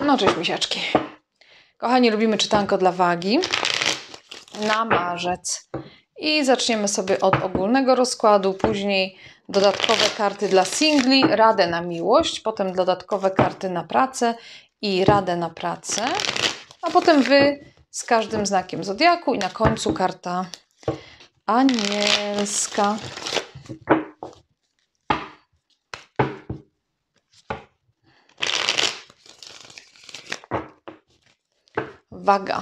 No cześć misiaczki. Kochani, robimy czytanko dla wagi na marzec. I zaczniemy sobie od ogólnego rozkładu, później dodatkowe karty dla singli, radę na miłość, potem dodatkowe karty na pracę i radę na pracę, a potem Wy z każdym znakiem zodiaku i na końcu karta anielska. Waga.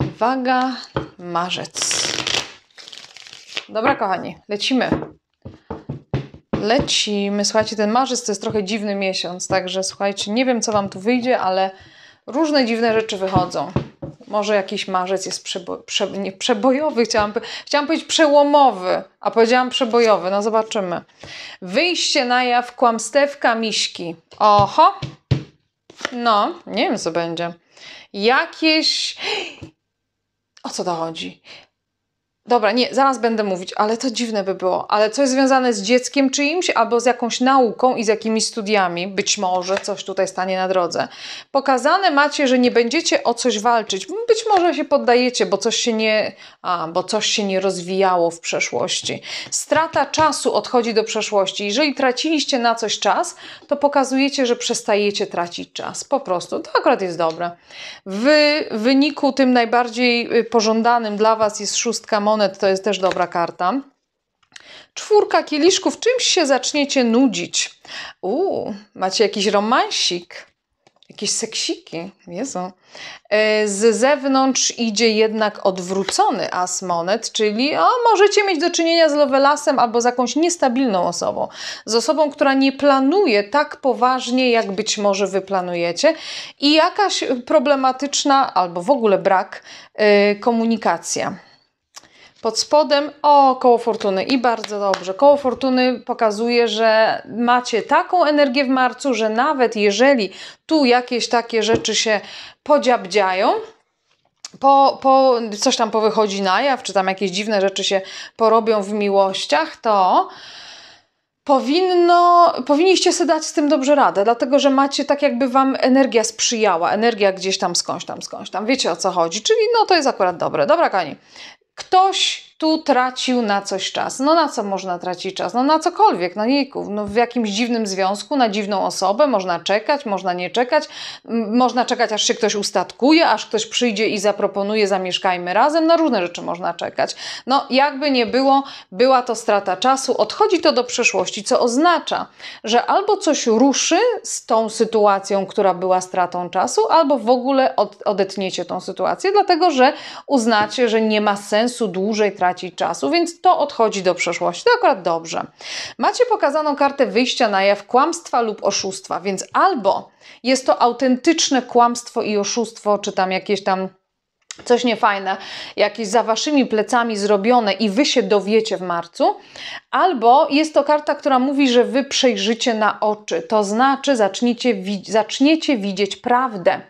Waga, marzec. Dobra, kochani, lecimy. Lecimy. Słuchajcie, ten marzec to jest trochę dziwny miesiąc, także słuchajcie, nie wiem, co Wam tu wyjdzie, ale różne dziwne rzeczy wychodzą. Może jakiś marzec jest przebojowy, chciałam powiedzieć przełomowy, a powiedziałam przebojowy. No zobaczymy. Wyjście na jaw kłamstewka miśki. Oho. No, nie wiem, co będzie. Jakieś... O co to chodzi? Dobra, nie, zaraz będę mówić, ale to dziwne by było. Ale co jest związane z dzieckiem czyimś albo z jakąś nauką i z jakimiś studiami. Być może coś tutaj stanie na drodze. Pokazane macie, że nie będziecie o coś walczyć. Być może się poddajecie, bo coś się nie rozwijało w przeszłości. Strata czasu odchodzi do przeszłości. Jeżeli traciliście na coś czas, to pokazujecie, że przestajecie tracić czas. Po prostu. To akurat jest dobre. W wyniku tym najbardziej pożądanym dla Was jest szóstka monet. To jest też dobra karta. Czwórka kieliszków. Czymś się zaczniecie nudzić. Macie jakiś romansik. Jakieś seksiki. Jezu. Z zewnątrz idzie jednak odwrócony as monet, czyli możecie mieć do czynienia z lovelasem albo z jakąś niestabilną osobą. Z osobą, która nie planuje tak poważnie, jak być może Wy planujecie. I jakaś problematyczna albo w ogóle brak komunikacja. Pod spodem, koło fortuny i bardzo dobrze. Koło fortuny pokazuje, że macie taką energię w marcu, że nawet jeżeli tu jakieś takie rzeczy się podziabdziają, coś tam powychodzi na jaw, czy tam jakieś dziwne rzeczy się porobią w miłościach, to... Powinniście sobie dać z tym dobrze radę, dlatego że macie tak jakby Wam energia sprzyjała, energia gdzieś tam skądś tam, wiecie, o co chodzi, czyli no to jest akurat dobre. Dobra, kochani. Ktoś tu tracił na coś czas. No na co można tracić czas? No na cokolwiek, no jejku, no w jakimś dziwnym związku, na dziwną osobę, można czekać, można nie czekać, można czekać, aż się ktoś ustatkuje, aż ktoś przyjdzie i zaproponuje, zamieszkajmy razem, no różne rzeczy można czekać. No jakby nie było, była to strata czasu, odchodzi to do przeszłości, co oznacza, że albo coś ruszy z tą sytuacją, która była stratą czasu, albo w ogóle odetniecie tą sytuację, dlatego że uznacie, że nie ma sensu dłużej tracić czasu, więc to odchodzi do przeszłości. To akurat dobrze. Macie pokazaną kartę wyjścia na jaw kłamstwa lub oszustwa, więc albo jest to autentyczne kłamstwo i oszustwo, czy tam jakieś tam coś niefajne, jakieś za Waszymi plecami zrobione i Wy się dowiecie w marcu, albo jest to karta, która mówi, że Wy przejrzycie na oczy, to znaczy zaczniecie widzieć prawdę.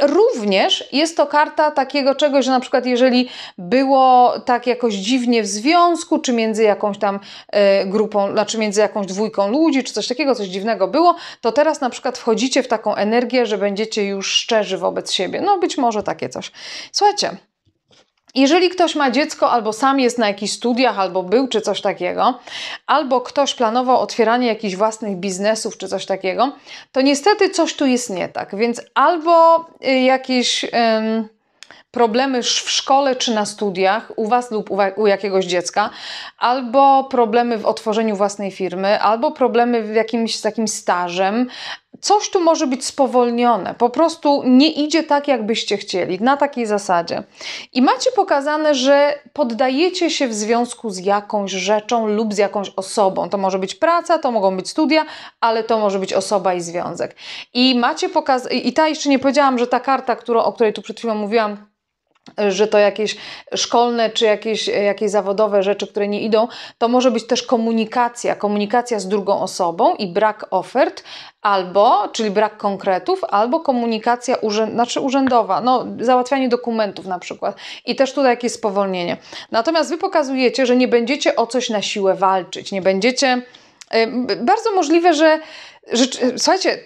Również jest to karta takiego czegoś, że na przykład jeżeli było tak jakoś dziwnie w związku, czy między jakąś tam grupą, znaczy między jakąś dwójką ludzi, czy coś takiego, coś dziwnego było, to teraz na przykład wchodzicie w taką energię, że będziecie już szczerzy wobec siebie. No być może takie coś. Słuchajcie, jeżeli ktoś ma dziecko, albo sam jest na jakichś studiach, albo był, czy coś takiego, albo ktoś planował otwieranie jakichś własnych biznesów, czy coś takiego, to niestety coś tu jest nie tak. Więc albo jakieś problemy w szkole, czy na studiach u Was lub u jakiegoś dziecka, albo problemy w otworzeniu własnej firmy, albo problemy w jakimś takim stażem. Coś tu może być spowolnione, po prostu nie idzie tak, jakbyście chcieli, na takiej zasadzie. I macie pokazane, że poddajecie się w związku z jakąś rzeczą lub z jakąś osobą. To może być praca, to mogą być studia, ale to może być osoba i związek. I macie pokazane, i ta jeszcze nie powiedziałam, że ta karta, o której tu przed chwilą mówiłam, że to jakieś szkolne czy jakieś zawodowe rzeczy, które nie idą, to może być też komunikacja z drugą osobą i brak ofert, albo, czyli brak konkretów, albo komunikacja urzędowa, no załatwianie dokumentów na przykład. I też tutaj jakieś spowolnienie. Natomiast Wy pokazujecie, że nie będziecie o coś na siłę walczyć, nie będziecie... Bardzo możliwe, że... Słuchajcie...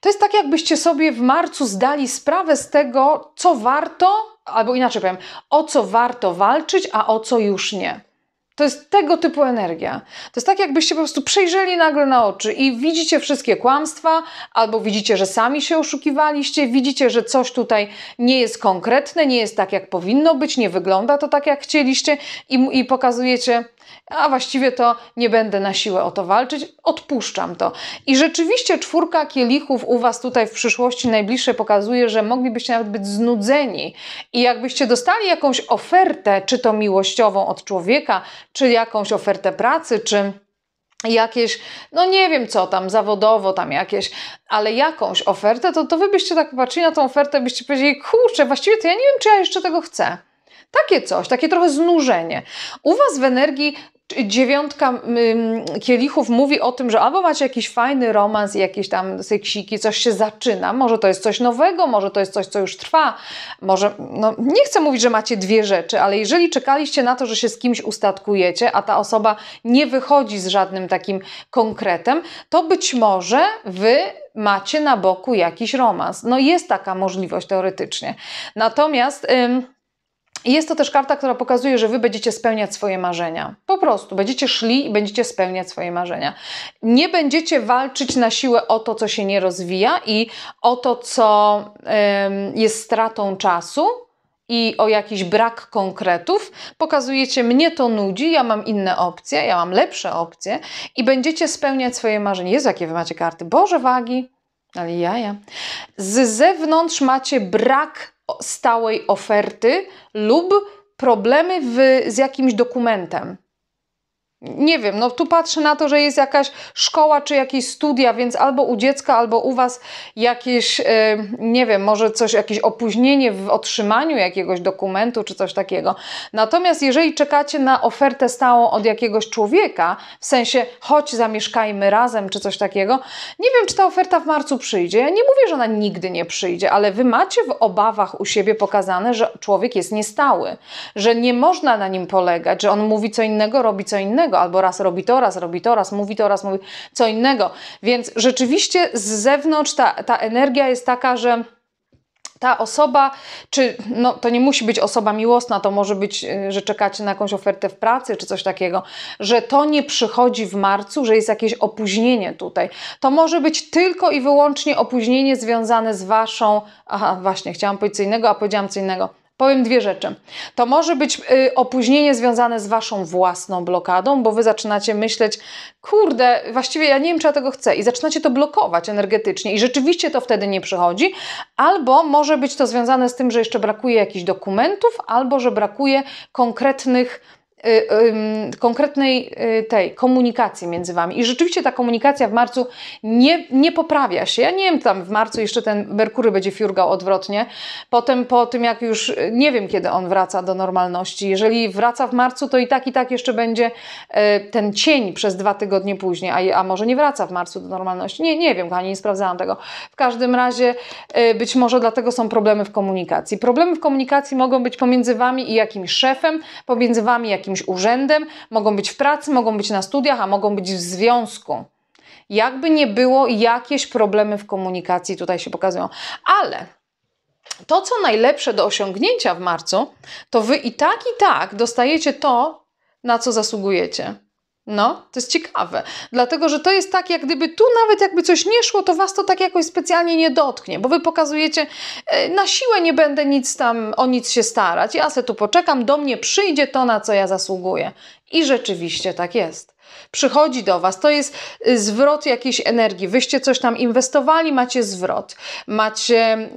To jest tak, jakbyście sobie w marcu zdali sprawę z tego, co warto, albo inaczej powiem, o co warto walczyć, a o co już nie. To jest tego typu energia. To jest tak, jakbyście po prostu przejrzeli nagle na oczy i widzicie wszystkie kłamstwa, albo widzicie, że sami się oszukiwaliście, widzicie, że coś tutaj nie jest konkretne, nie jest tak, jak powinno być, nie wygląda to tak, jak chcieliście i pokazujecie, a właściwie to nie będę na siłę o to walczyć, odpuszczam to. I rzeczywiście 4 kielichów u Was tutaj w przyszłości najbliższej pokazuje, że moglibyście nawet być znudzeni. I jakbyście dostali jakąś ofertę, czy to miłościową od człowieka, czy jakąś ofertę pracy, czy jakieś, no nie wiem co tam, zawodowo tam jakieś, ale jakąś ofertę, to Wy byście tak popatrzyli na tą ofertę, byście powiedzieli, kurczę, właściwie to ja nie wiem, czy ja jeszcze tego chcę. Takie coś, takie trochę znużenie. U Was w energii 9 kielichów mówi o tym, że albo macie jakiś fajny romans, jakieś tam seksiki, coś się zaczyna, może to jest coś nowego, może to jest coś, co już trwa, może, no nie chcę mówić, że macie 2 rzeczy, ale jeżeli czekaliście na to, że się z kimś ustatkujecie, a ta osoba nie wychodzi z żadnym takim konkretem, to być może Wy macie na boku jakiś romans. No jest taka możliwość teoretycznie. Natomiast jest to też karta, która pokazuje, że Wy będziecie spełniać swoje marzenia. Po prostu będziecie szli i będziecie spełniać swoje marzenia. Nie będziecie walczyć na siłę o to, co się nie rozwija i o to, co jest stratą czasu i o jakiś brak konkretów. Pokazujecie, mnie to nudzi, ja mam inne opcje, ja mam lepsze opcje i będziecie spełniać swoje marzenia. Jezu, jakie Wy macie karty. Boże, wagi, ale jaja. Z zewnątrz macie brak stałej oferty lub problemy z jakimś dokumentem. Nie wiem, no tu patrzę na to, że jest jakaś szkoła czy jakieś studia, więc albo u dziecka, albo u Was jakieś, nie wiem, może coś, jakieś opóźnienie w otrzymaniu jakiegoś dokumentu czy coś takiego. Natomiast jeżeli czekacie na ofertę stałą od jakiegoś człowieka, w sensie chodź zamieszkajmy razem czy coś takiego, nie wiem, czy ta oferta w marcu przyjdzie. Ja nie mówię, że ona nigdy nie przyjdzie, ale Wy macie w obawach u siebie pokazane, że człowiek jest niestały, że nie można na nim polegać, że on mówi co innego, robi co innego. Albo raz robi to, raz robi to, raz mówi to, raz mówi co innego. Więc rzeczywiście z zewnątrz ta energia jest taka, że ta osoba, czy no, to nie musi być osoba miłosna, to może być, że czekacie na jakąś ofertę w pracy, czy coś takiego, że to nie przychodzi w marcu, że jest jakieś opóźnienie tutaj. To może być tylko i wyłącznie opóźnienie związane z Waszą... Aha, właśnie, chciałam powiedzieć co innego, a powiedziałam co innego. Powiem 2 rzeczy. To może być opóźnienie związane z Waszą własną blokadą, bo Wy zaczynacie myśleć, kurde, właściwie ja nie wiem, czy ja tego chcę i zaczynacie to blokować energetycznie i rzeczywiście to wtedy nie przychodzi, albo może być to związane z tym, że jeszcze brakuje jakichś dokumentów, albo że brakuje konkretnej komunikacji między Wami. I rzeczywiście ta komunikacja w marcu nie poprawia się. Ja nie wiem, tam w marcu jeszcze ten Merkury będzie fiurgał odwrotnie. Potem po tym, jak już nie wiem, kiedy on wraca do normalności. Jeżeli wraca w marcu, to i tak jeszcze będzie ten cień przez 2 tygodnie później, a może nie wraca w marcu do normalności. Nie wiem, kochani, nie sprawdzałam tego. W każdym razie być może dlatego są problemy w komunikacji. Problemy w komunikacji mogą być pomiędzy Wami i jakimś szefem, pomiędzy Wami jakimś urzędem, mogą być w pracy, mogą być na studiach, a mogą być w związku. Jakby nie było, jakieś problemy w komunikacji tutaj się pokazują. Ale to, co najlepsze do osiągnięcia w marcu, to Wy i tak dostajecie to, na co zasługujecie. No, to jest ciekawe, dlatego, że to jest tak, jak gdyby tu nawet jakby coś nie szło, to Was to tak jakoś specjalnie nie dotknie, bo Wy pokazujecie, na siłę nie będę nic tam, o nic się starać, ja se tu poczekam, do mnie przyjdzie to, na co ja zasługuję. I rzeczywiście tak jest. Przychodzi do Was, to jest zwrot jakiejś energii, Wyście coś tam inwestowali, macie zwrot, macie,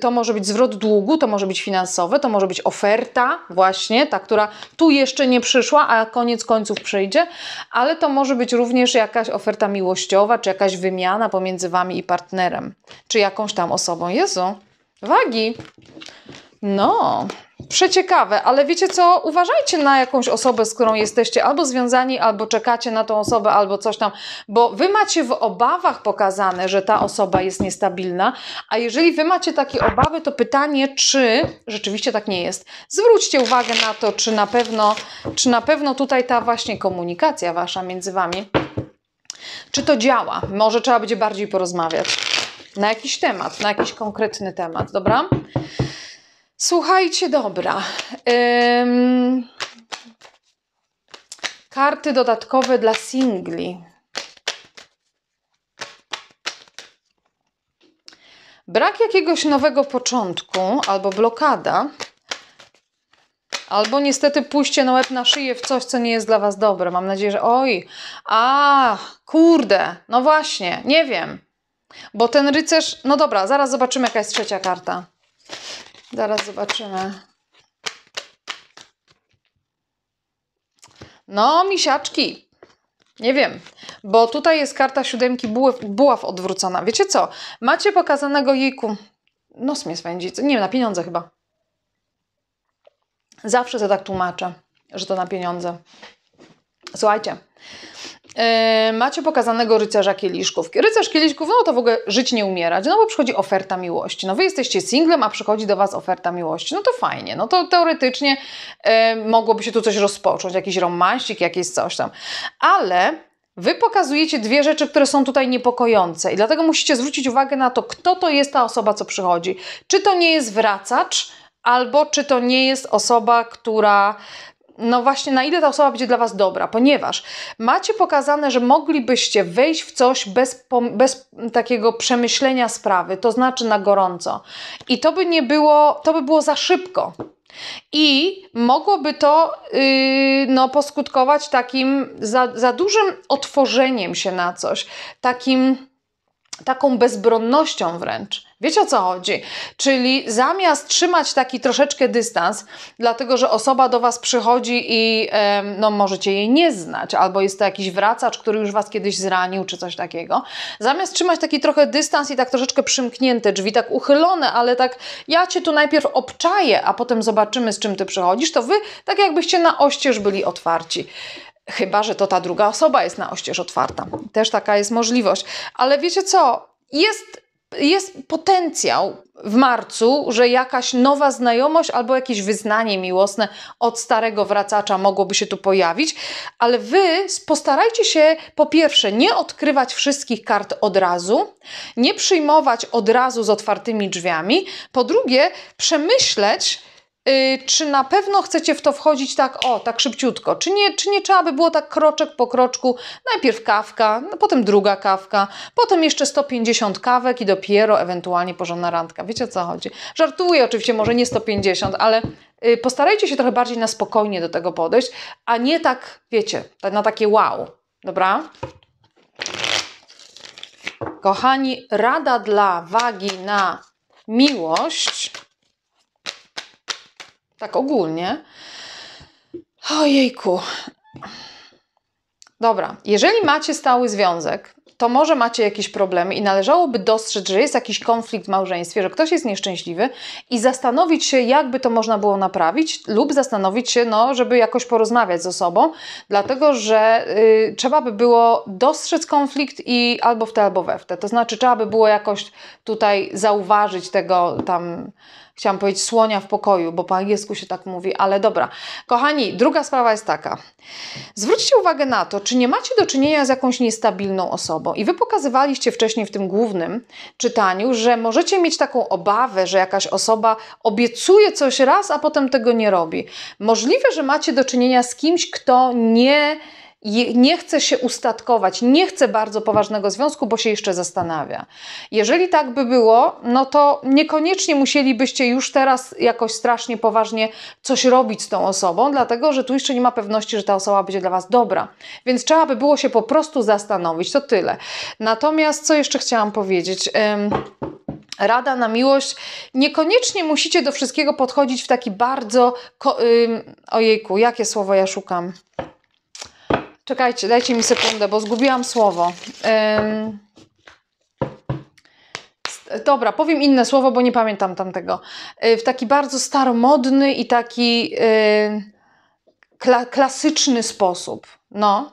to może być zwrot długu, to może być finansowe, to może być oferta właśnie, ta, która tu jeszcze nie przyszła, a koniec końców przyjdzie, ale to może być również jakaś oferta miłościowa, czy jakaś wymiana pomiędzy Wami i partnerem, czy jakąś tam osobą. Jezu, wagi! No, przeciekawe, ale wiecie co, uważajcie na jakąś osobę, z którą jesteście albo związani, albo czekacie na tą osobę, albo coś tam, bo Wy macie w obawach pokazane, że ta osoba jest niestabilna, a jeżeli Wy macie takie obawy, to pytanie, czy rzeczywiście tak nie jest. Zwróćcie uwagę na to, czy na pewno tutaj ta właśnie komunikacja Wasza między Wami, czy to działa, może trzeba będzie bardziej porozmawiać. na jakiś temat, na jakiś konkretny temat, dobra? Słuchajcie, dobra. Karty dodatkowe dla singli. Brak jakiegoś nowego początku, albo blokada, albo niestety pójście na łeb na szyję w coś, co nie jest dla Was dobre. Mam nadzieję, że oj, kurde, no właśnie, nie wiem. Bo ten rycerz, no dobra, zaraz zobaczymy, jaka jest trzecia karta. Zaraz zobaczymy. No, misiaczki. Nie wiem, bo tutaj jest karta siódemki buław odwrócona. Wiecie co? Macie pokazanego jejku. Nos mnie swędzi. Nie wiem, na pieniądze chyba. Zawsze to tak tłumaczę, że to na pieniądze. Słuchajcie. Macie pokazanego rycerza kieliszków. Rycerz kieliszków, no to w ogóle żyć nie umierać, no bo przychodzi oferta miłości. No wy jesteście singlem, a przychodzi do was oferta miłości. No to fajnie, no to teoretycznie mogłoby się tu coś rozpocząć, jakiś romansik, jakieś coś tam. Ale wy pokazujecie dwie rzeczy, które są tutaj niepokojące i dlatego musicie zwrócić uwagę na to, kto to jest ta osoba, co przychodzi. Czy to nie jest wracacz, albo czy to nie jest osoba, która... No właśnie, na ile ta osoba będzie dla Was dobra, ponieważ macie pokazane, że moglibyście wejść w coś bez takiego przemyślenia sprawy, to znaczy na gorąco. I to by było za szybko. I mogłoby to no, poskutkować takim za dużym otworzeniem się na coś, taką bezbronnością wręcz. Wiecie, o co chodzi? Czyli zamiast trzymać taki troszeczkę dystans, dlatego że osoba do Was przychodzi i no, możecie jej nie znać, albo jest to jakiś wracacz, który już Was kiedyś zranił, czy coś takiego. Zamiast trzymać taki trochę dystans i tak troszeczkę przymknięte drzwi, tak uchylone, ale tak ja Cię tu najpierw obczaję, a potem zobaczymy, z czym Ty przychodzisz, to Wy tak jakbyście na oścież byli otwarci. Chyba że to ta druga osoba jest na oścież otwarta. Też taka jest możliwość. Ale wiecie co? Jest potencjał w marcu, że jakaś nowa znajomość albo jakieś wyznanie miłosne od starego wracacza mogłoby się tu pojawić, ale Wy postarajcie się po pierwsze nie odkrywać wszystkich kart od razu, nie przyjmować od razu z otwartymi drzwiami, po drugie przemyśleć, czy na pewno chcecie w to wchodzić tak szybciutko? Czy nie trzeba by było tak kroczek po kroczku? Najpierw kawka, no potem druga kawka, potem jeszcze 150 kawek i dopiero ewentualnie porządna randka. Wiecie, o co chodzi? Żartuję oczywiście, może nie 150, ale postarajcie się trochę bardziej na spokojnie do tego podejść, a nie tak, wiecie, na takie wow. Dobra? Kochani, rada dla wagi na miłość... Tak ogólnie. Ojejku. Dobra, jeżeli macie stały związek, to może macie jakieś problemy i należałoby dostrzec, że jest jakiś konflikt w małżeństwie, że ktoś jest nieszczęśliwy i zastanowić się, jakby to można było naprawić lub zastanowić się, no, żeby jakoś porozmawiać ze sobą, dlatego, że trzeba by było dostrzec konflikt i albo w te, albo we w te. To znaczy trzeba by było jakoś tutaj zauważyć tego tam... Chciałam powiedzieć słonia w pokoju, bo po angielsku się tak mówi, ale dobra. Kochani, druga sprawa jest taka. Zwróćcie uwagę na to, czy nie macie do czynienia z jakąś niestabilną osobą. I Wy pokazywaliście wcześniej w tym głównym czytaniu, że możecie mieć taką obawę, że jakaś osoba obiecuje coś raz, a potem tego nie robi. Możliwe, że macie do czynienia z kimś, kto nie chce się ustatkować, nie chce bardzo poważnego związku, bo się jeszcze zastanawia. Jeżeli tak by było, no to niekoniecznie musielibyście już teraz jakoś strasznie poważnie coś robić z tą osobą, dlatego, że tu jeszcze nie ma pewności, że ta osoba będzie dla Was dobra. Więc trzeba by było się po prostu zastanowić, to tyle. Natomiast co jeszcze chciałam powiedzieć? Rada na miłość. Niekoniecznie musicie do wszystkiego podchodzić w taki bardzo... Ojejku, jakie słowo ja szukam? Czekajcie, dajcie mi sekundę, bo zgubiłam słowo. Dobra, powiem inne słowo, bo nie pamiętam tamtego. W taki bardzo staromodny i taki klasyczny sposób. No.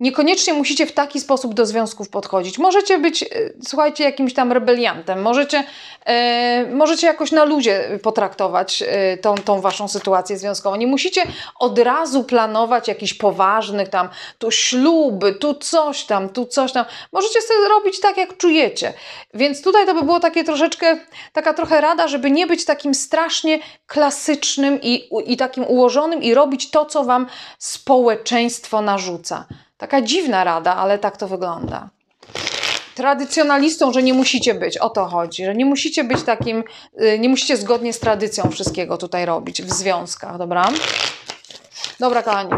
Niekoniecznie musicie w taki sposób do związków podchodzić. Możecie być, słuchajcie, jakimś tam rebeliantem. Możecie jakoś na luzie potraktować tą waszą sytuację związkową. Nie musicie od razu planować jakichś poważnych tam, tu śluby, tu coś tam, tu coś tam. Możecie sobie robić tak, jak czujecie. Więc tutaj to by było takie troszeczkę, taka trochę rada, żeby nie być takim strasznie klasycznym i takim ułożonym i robić to, co wam społeczeństwo narzuca. Taka dziwna rada, ale tak to wygląda. Tradycjonalistą, że nie musicie być, o to chodzi, że nie musicie być takim, nie musicie zgodnie z tradycją wszystkiego tutaj robić w związkach, dobra? Dobra, kochani.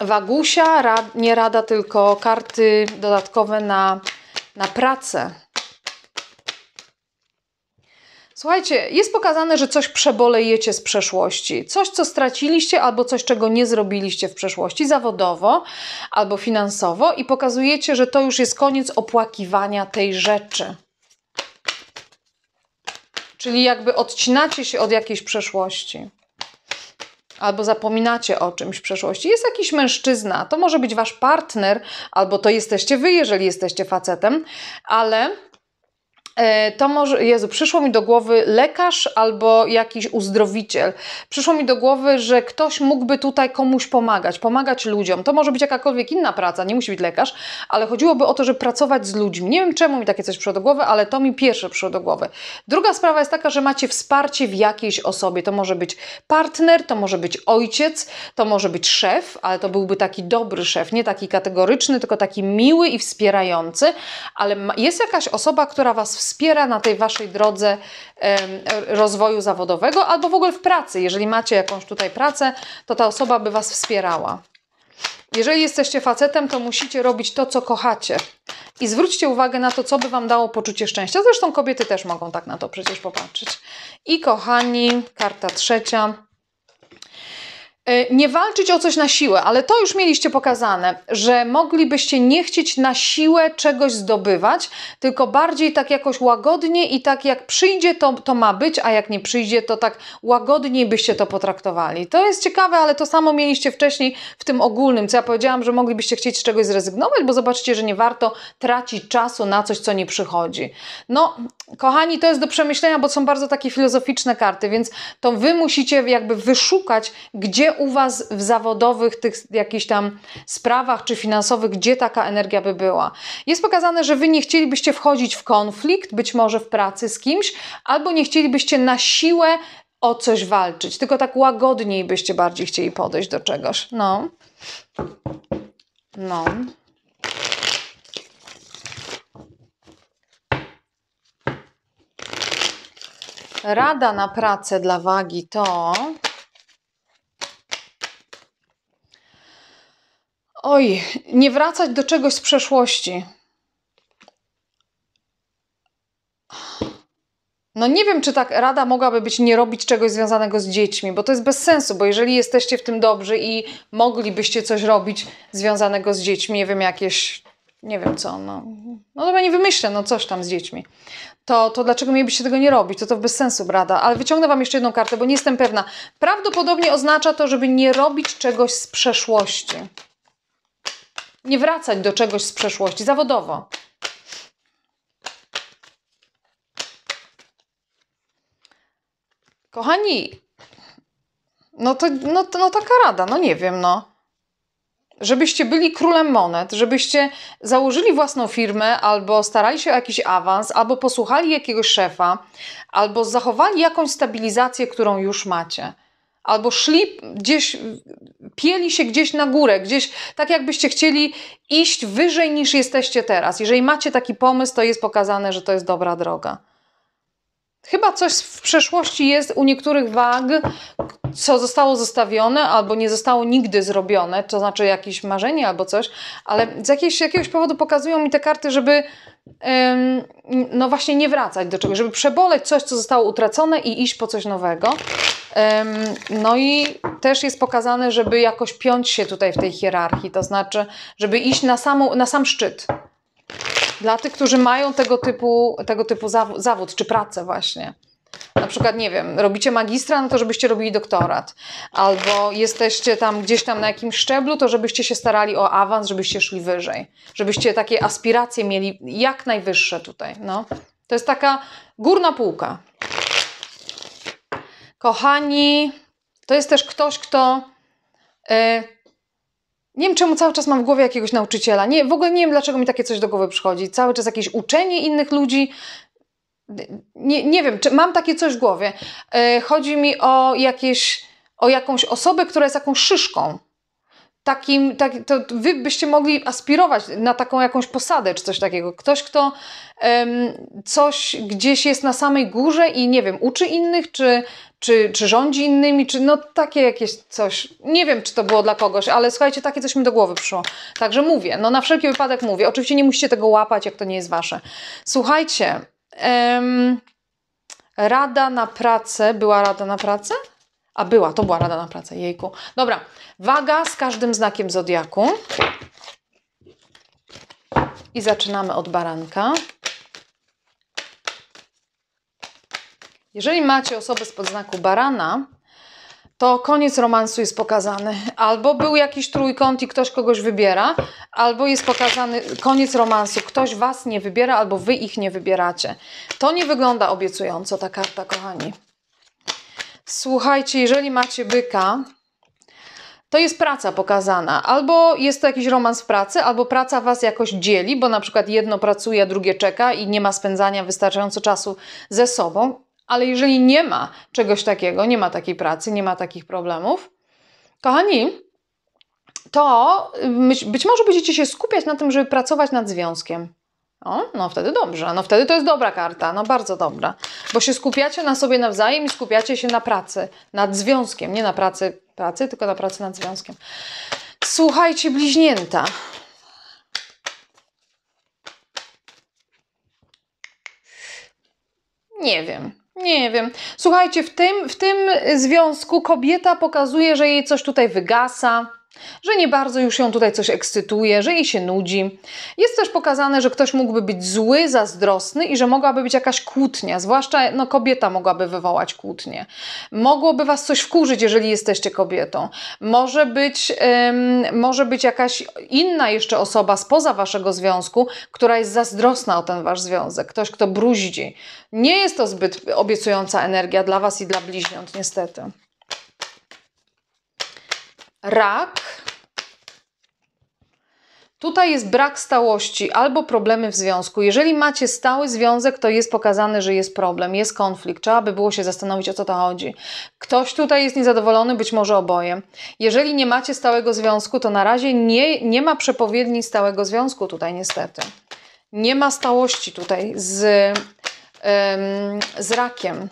Wagusia, nie rada, tylko karty dodatkowe na pracę. Słuchajcie, jest pokazane, że coś przebolejecie z przeszłości. Coś, co straciliście albo coś, czego nie zrobiliście w przeszłości zawodowo albo finansowo i pokazujecie, że to już jest koniec opłakiwania tej rzeczy. Czyli jakby odcinacie się od jakiejś przeszłości. Albo zapominacie o czymś w przeszłości. Jest jakiś mężczyzna, to może być wasz partner, albo to jesteście wy, jeżeli jesteście facetem, ale... to może, Jezu, przyszło mi do głowy lekarz albo jakiś uzdrowiciel. Przyszło mi do głowy, że ktoś mógłby tutaj komuś pomagać ludziom. To może być jakakolwiek inna praca, nie musi być lekarz, ale chodziłoby o to, żeby pracować z ludźmi. Nie wiem, czemu mi takie coś przyszło do głowy, ale to mi pierwsze przyszło do głowy. Druga sprawa jest taka, że macie wsparcie w jakiejś osobie. To może być partner, to może być ojciec, to może być szef, ale to byłby taki dobry szef, nie taki kategoryczny, tylko taki miły i wspierający, ale jest jakaś osoba, która was wspiera na tej waszej drodze rozwoju zawodowego albo w ogóle w pracy. Jeżeli macie jakąś tutaj pracę, to ta osoba by was wspierała. Jeżeli jesteście facetem, to musicie robić to, co kochacie. I zwróćcie uwagę na to, co by wam dało poczucie szczęścia. Zresztą kobiety też mogą tak na to przecież popatrzeć. I kochani, karta trzecia. Nie walczyć o coś na siłę, ale to już mieliście pokazane, że moglibyście nie chcieć na siłę czegoś zdobywać, tylko bardziej tak jakoś łagodnie i tak jak przyjdzie, to ma być, a jak nie przyjdzie, to tak łagodniej byście to potraktowali. To jest ciekawe, ale to samo mieliście wcześniej w tym ogólnym, co ja powiedziałam, że moglibyście chcieć z czegoś zrezygnować, bo zobaczycie, że nie warto tracić czasu na coś, co nie przychodzi. No, kochani, to jest do przemyślenia, bo są bardzo takie filozoficzne karty, więc to wy musicie jakby wyszukać, gdzie u was w zawodowych tych jakichś tam sprawach czy finansowych, gdzie taka energia by była. Jest pokazane, że wy nie chcielibyście wchodzić w konflikt, być może w pracy z kimś, albo nie chcielibyście na siłę o coś walczyć, tylko tak łagodniej byście bardziej chcieli podejść do czegoś. No. No. Rada na pracę dla wagi to... Oj, nie wracać do czegoś z przeszłości. No nie wiem, czy tak rada mogłaby być nie robić czegoś związanego z dziećmi, bo to jest bez sensu, bo jeżeli jesteście w tym dobrzy i moglibyście coś robić związanego z dziećmi, nie wiem, jakieś... nie wiem co, no dobra, nie wymyślę, no coś tam z dziećmi, to dlaczego mielibyście tego nie robić? To bez sensu rada, ale wyciągnę wam jeszcze jedną kartę, bo nie jestem pewna. Prawdopodobnie oznacza to, żeby nie robić czegoś z przeszłości. Nie wracać do czegoś z przeszłości, zawodowo. Kochani, no taka rada, no nie wiem, no. Żebyście byli królem monet, żebyście założyli własną firmę, albo starali się o jakiś awans, albo posłuchali jakiegoś szefa, albo zachowali jakąś stabilizację, którą już macie. Albo szli gdzieś, pieli się gdzieś na górę, gdzieś tak jakbyście chcieli iść wyżej niż jesteście teraz. Jeżeli macie taki pomysł, to jest pokazane, że to jest dobra droga. Chyba coś w przeszłości jest u niektórych wag, co zostało zostawione albo nie zostało nigdy zrobione, to znaczy jakieś marzenie albo coś, ale z jakiegoś powodu pokazują mi te karty, żeby no właśnie nie wracać do czegoś, żeby przeboleć coś, co zostało utracone i iść po coś nowego. No i też jest pokazane, żeby jakoś piąć się tutaj w tej hierarchii, to znaczy, żeby iść na sam szczyt. Dla tych, którzy mają tego typu zawód czy pracę właśnie. Na przykład, nie wiem, robicie magistra, no to żebyście robili doktorat. Albo jesteście tam gdzieś tam na jakimś szczeblu, to żebyście się starali o awans, żebyście szli wyżej. Żebyście takie aspiracje mieli jak najwyższe tutaj, no. To jest taka górna półka. Kochani, to jest też ktoś, kto... nie wiem, czemu cały czas mam w głowie jakiegoś nauczyciela. Nie, w ogóle nie wiem, dlaczego mi takie coś do głowy przychodzi. Cały czas jakieś uczenie innych ludzi. Nie wiem, czy mam takie coś w głowie. Chodzi mi o jakąś osobę, która jest jakąś szyszką. To wy byście mogli aspirować na taką jakąś posadę, czy coś takiego. Ktoś, kto coś gdzieś jest na samej górze i nie wiem, uczy innych, czy rządzi innymi, czy no takie jakieś coś. Nie wiem, czy to było dla kogoś, ale słuchajcie, takie coś mi do głowy przyszło. Także mówię, no na wszelki wypadek mówię. Oczywiście nie musicie tego łapać, jak to nie jest wasze. Słuchajcie, rada na pracę, była rada na pracę? A była, to była rada na pracę, jejku. Dobra, waga z każdym znakiem zodiaku. I zaczynamy od baranka. Jeżeli macie osobę spod znaku barana, to koniec romansu jest pokazany. Albo był jakiś trójkąt i ktoś kogoś wybiera, albo jest pokazany koniec romansu. Ktoś was nie wybiera, albo wy ich nie wybieracie. To nie wygląda obiecująco, ta karta, kochani. Słuchajcie, jeżeli macie byka, to jest praca pokazana. Albo jest to jakiś romans w pracy, albo praca was jakoś dzieli, bo na przykład jedno pracuje, a drugie czeka i nie ma spędzania wystarczająco czasu ze sobą. Ale jeżeli nie ma czegoś takiego, nie ma takiej pracy, nie ma takich problemów, kochani, to być może będziecie się skupiać na tym, żeby pracować nad związkiem. O, no wtedy dobrze, no wtedy to jest dobra karta, no bardzo dobra, bo się skupiacie na sobie nawzajem i skupiacie się na pracy, nad związkiem, nie na pracy, tylko na pracy nad związkiem. Słuchajcie, bliźnięta. Nie wiem. Słuchajcie, w tym związku kobieta pokazuje, że jej coś tutaj wygasa, że nie bardzo już ją tutaj coś ekscytuje, że jej się nudzi. Jest też pokazane, że ktoś mógłby być zły, zazdrosny i że mogłaby być jakaś kłótnia, zwłaszcza no, kobieta mogłaby wywołać kłótnię. Mogłoby was coś wkurzyć, jeżeli jesteście kobietą. Może być jakaś inna jeszcze osoba spoza waszego związku, która jest zazdrosna o ten wasz związek, ktoś, kto bruździ. Nie jest to zbyt obiecująca energia dla was i dla bliźniąt, niestety. Rak. Tutaj jest brak stałości albo problemy w związku. Jeżeli macie stały związek, to jest pokazane, że jest problem, jest konflikt. Trzeba by było się zastanowić, o co to chodzi. Ktoś tutaj jest niezadowolony, być może oboje. Jeżeli nie macie stałego związku, to na razie nie ma przepowiedni stałego związku tutaj niestety. Nie ma stałości tutaj z rakiem.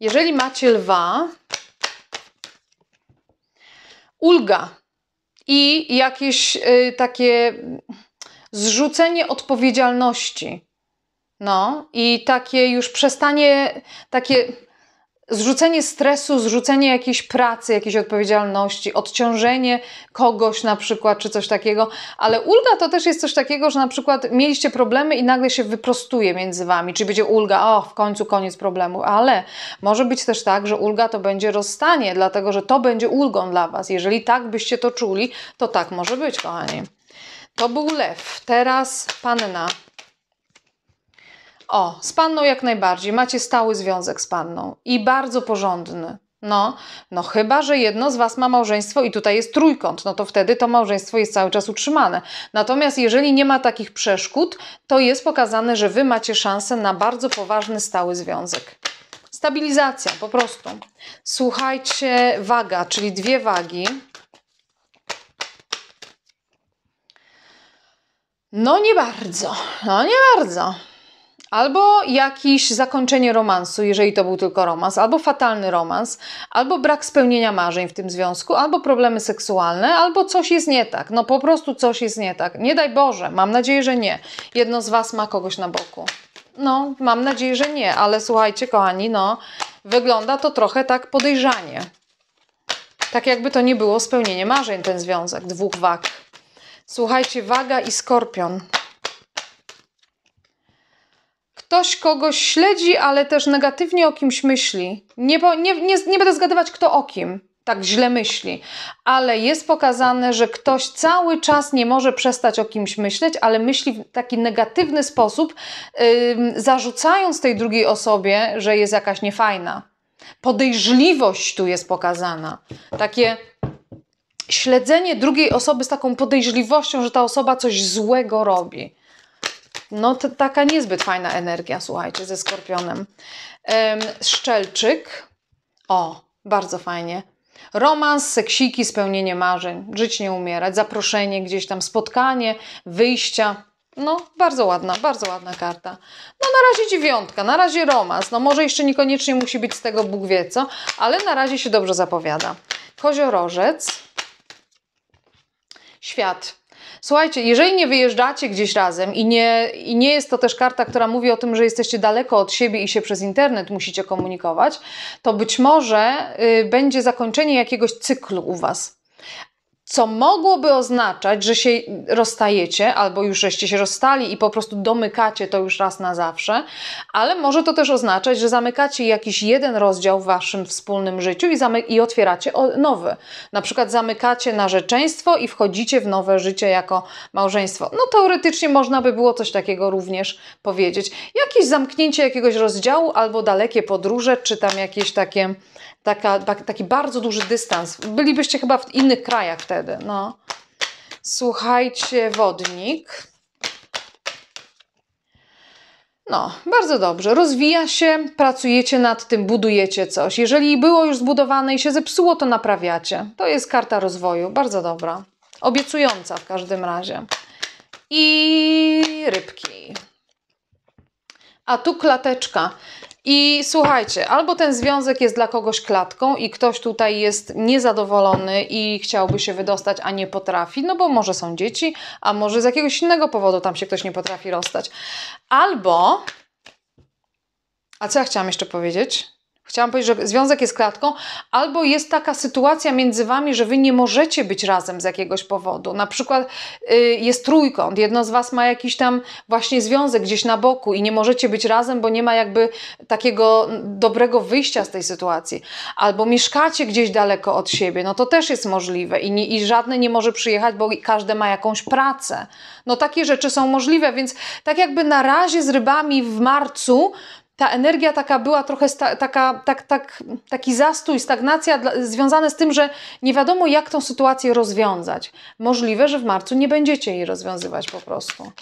Jeżeli macie lwa... Ulga i jakieś takie zrzucenie odpowiedzialności. No i takie już przestanie, takie zrzucenie stresu, zrzucenie jakiejś pracy, jakiejś odpowiedzialności, odciążenie kogoś na przykład, czy coś takiego. Ale ulga to też jest coś takiego, że na przykład mieliście problemy i nagle się wyprostuje między wami. Czyli będzie ulga, o, w końcu koniec problemu. Ale może być też tak, że ulga to będzie rozstanie, dlatego że to będzie ulgą dla was. Jeżeli tak byście to czuli, to tak może być, kochani. To był lew, teraz panna. O, z panną jak najbardziej. Macie stały związek z panną i bardzo porządny. No chyba, że jedno z was ma małżeństwo i tutaj jest trójkąt, no to wtedy to małżeństwo jest cały czas utrzymane. Natomiast jeżeli nie ma takich przeszkód, to jest pokazane, że wy macie szansę na bardzo poważny stały związek. Stabilizacja, po prostu. Słuchajcie, waga, czyli dwie wagi. No nie bardzo. Albo jakieś zakończenie romansu, jeżeli to był tylko romans, albo fatalny romans, albo brak spełnienia marzeń w tym związku, albo problemy seksualne, albo coś jest nie tak. No po prostu coś jest nie tak. Nie daj Boże, mam nadzieję, że nie. Jedno z was ma kogoś na boku. No, mam nadzieję, że nie, ale słuchajcie, kochani, no, wygląda to trochę tak podejrzanie. Tak jakby to nie było spełnienie marzeń, ten związek, dwóch wag. Słuchajcie, waga i skorpion. ktoś kogoś śledzi, ale też negatywnie o kimś myśli. Nie będę zgadywać, kto o kim tak źle myśli, ale jest pokazane, że ktoś cały czas nie może przestać o kimś myśleć, ale myśli w taki negatywny sposób, zarzucając tej drugiej osobie, że jest jakaś niefajna. Podejrzliwość tu jest pokazana. Takie śledzenie drugiej osoby z taką podejrzliwością, że ta osoba coś złego robi. No to taka niezbyt fajna energia, słuchajcie, ze skorpionem. Szczelczyk. O, bardzo fajnie. Romans, seksiki, spełnienie marzeń, żyć nie umierać, zaproszenie gdzieś tam, spotkanie, wyjścia. No, bardzo ładna karta. No na razie dziewiątka, na razie romans. No może jeszcze niekoniecznie musi być z tego Bóg wie co, ale na razie się dobrze zapowiada. Koziorożec. Świat. Słuchajcie, jeżeli nie wyjeżdżacie gdzieś razem i nie jest to też karta, która mówi o tym, że jesteście daleko od siebie i się przez internet musicie komunikować, to być może będzie zakończenie jakiegoś cyklu u Was. Co mogłoby oznaczać, że się rozstajecie albo już żeście się rozstali i po prostu domykacie to już raz na zawsze, ale może to też oznaczać, że zamykacie jakiś jeden rozdział w waszym wspólnym życiu i otwieracie nowy. Na przykład zamykacie narzeczeństwo i wchodzicie w nowe życie jako małżeństwo. No teoretycznie można by było coś takiego również powiedzieć. Jakieś zamknięcie jakiegoś rozdziału albo dalekie podróże, czy tam jakieś taki bardzo duży dystans. Bylibyście chyba w innych krajach wtedy. No. Słuchajcie, wodnik. No, bardzo dobrze. Rozwija się, pracujecie nad tym, budujecie coś. Jeżeli było już zbudowane i się zepsuło, to naprawiacie. To jest karta rozwoju. Bardzo dobra. Obiecująca w każdym razie. I rybki. A tu klateczka. I słuchajcie, albo ten związek jest dla kogoś klatką i ktoś tutaj jest niezadowolony i chciałby się wydostać, a nie potrafi, no bo może są dzieci, a może z jakiegoś innego powodu tam się ktoś nie potrafi rozstać. Albo, a co ja chciałam jeszcze powiedzieć? Chciałam powiedzieć, że związek jest klatką, albo jest taka sytuacja między wami, że wy nie możecie być razem z jakiegoś powodu. Na przykład jest trójkąt, jedno z was ma jakiś tam właśnie związek gdzieś na boku i nie możecie być razem, bo nie ma jakby takiego dobrego wyjścia z tej sytuacji. Albo mieszkacie gdzieś daleko od siebie, no to też jest możliwe i żadne nie może przyjechać, bo każde ma jakąś pracę. No takie rzeczy są możliwe, więc tak jakby na razie z rybami w marcu ta energia taka była trochę taki zastój, stagnacja związane z tym, że nie wiadomo jak tą sytuację rozwiązać. Możliwe, że w marcu nie będziecie jej rozwiązywać po prostu.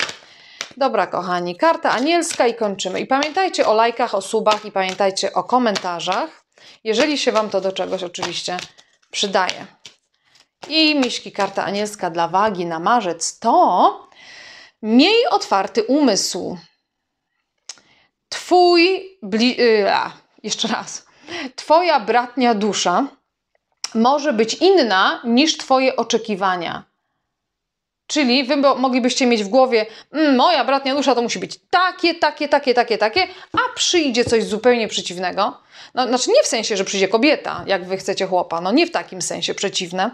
Dobra kochani, karta anielska i kończymy. I pamiętajcie o lajkach, o subach i pamiętajcie o komentarzach, jeżeli się Wam to do czegoś oczywiście przydaje. I miśki, karta anielska dla wagi na marzec to miej otwarty umysł. Twoja bratnia dusza może być inna niż Twoje oczekiwania. Czyli Wy moglibyście mieć w głowie, moja bratnia dusza to musi być takie, a przyjdzie coś zupełnie przeciwnego. No, znaczy nie w sensie, że przyjdzie kobieta, jak Wy chcecie chłopa, no nie w takim sensie przeciwne,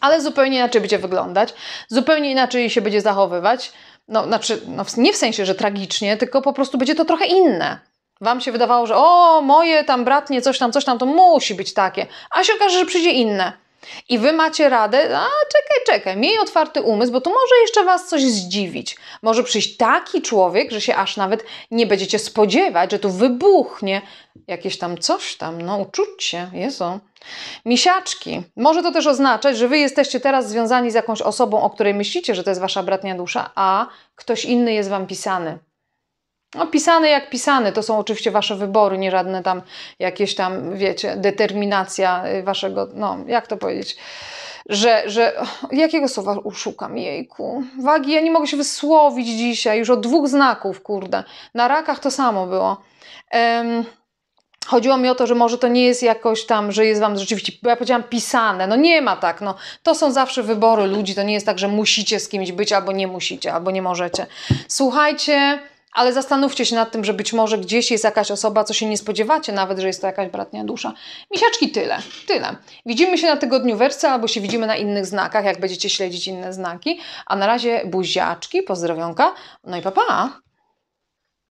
ale zupełnie inaczej będzie wyglądać, zupełnie inaczej się będzie zachowywać. No, znaczy, no, nie w sensie, że tragicznie, tylko po prostu będzie to trochę inne. Wam się wydawało, że o, moje tam bratnie, coś tam, to musi być takie. A się okaże, że przyjdzie inne. I Wy macie radę, a czekaj, miej otwarty umysł, bo tu może jeszcze Was coś zdziwić. Może przyjść taki człowiek, że się aż nawet nie będziecie spodziewać, że tu wybuchnie jakieś tam no uczucie, Jezu. Misiaczki. Może to też oznaczać, że Wy jesteście teraz związani z jakąś osobą, o której myślicie, że to jest Wasza bratnia dusza, a ktoś inny jest Wam pisany. No pisany jak pisany, to są oczywiście Wasze wybory, nie żadne tam jakieś tam, wiecie, determinacja Waszego, no jak to powiedzieć, jakiego słowa uszukam, jejku. Wagi, ja nie mogę się wysłowić dzisiaj, już od dwóch znaków, kurde. Na rakach to samo było. Chodziło mi o to, że może to nie jest jakoś tam, że jest Wam rzeczywiście, bo ja powiedziałam pisane, no nie ma tak, no to są zawsze wybory ludzi, to nie jest tak, że musicie z kimś być albo nie musicie, albo nie możecie. Słuchajcie, ale zastanówcie się nad tym, że być może gdzieś jest jakaś osoba, co się nie spodziewacie nawet, że jest to jakaś bratnia dusza. Misiaczki, tyle. Widzimy się na tygodnióweczce albo się widzimy na innych znakach, jak będziecie śledzić inne znaki, a na razie buziaczki, pozdrowionka, no i pa, pa.